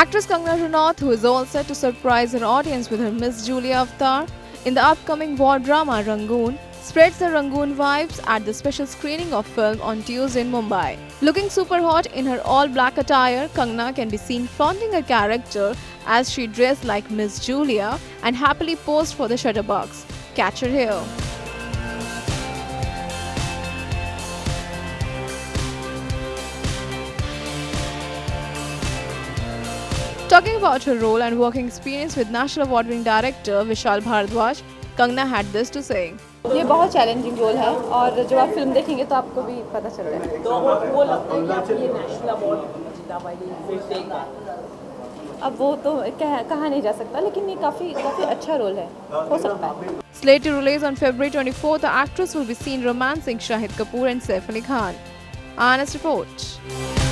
Actress Kangana Ranaut, who is all set to surprise her audience with her Miss Julia avatar in the upcoming war drama Rangoon, spreads the Rangoon vibes at the special screening of film on Tuesday in Mumbai. Looking super hot in her all-black attire, Kangana can be seen flaunting her character as she dressed like Miss Julia and happily posed for the Shutterbugs. Catch her here. Talking about her role and working experience with National Award-winning director Vishal Bhardwaj, Kangana had this to say. ये बहुत challenging role है और जब आप film देखेंगे तो आपको भी पता चलता है। तो वो लगता है कि आप ये National Award जीता पाएगी। अब वो तो कहा नहीं जा सकता, लेकिन ये काफी अच्छा रोल है, हो सकता है। Slated to release on February 24th, the actress will be seen romancing Shahid Kapoor and Saif Ali Khan. Honest report.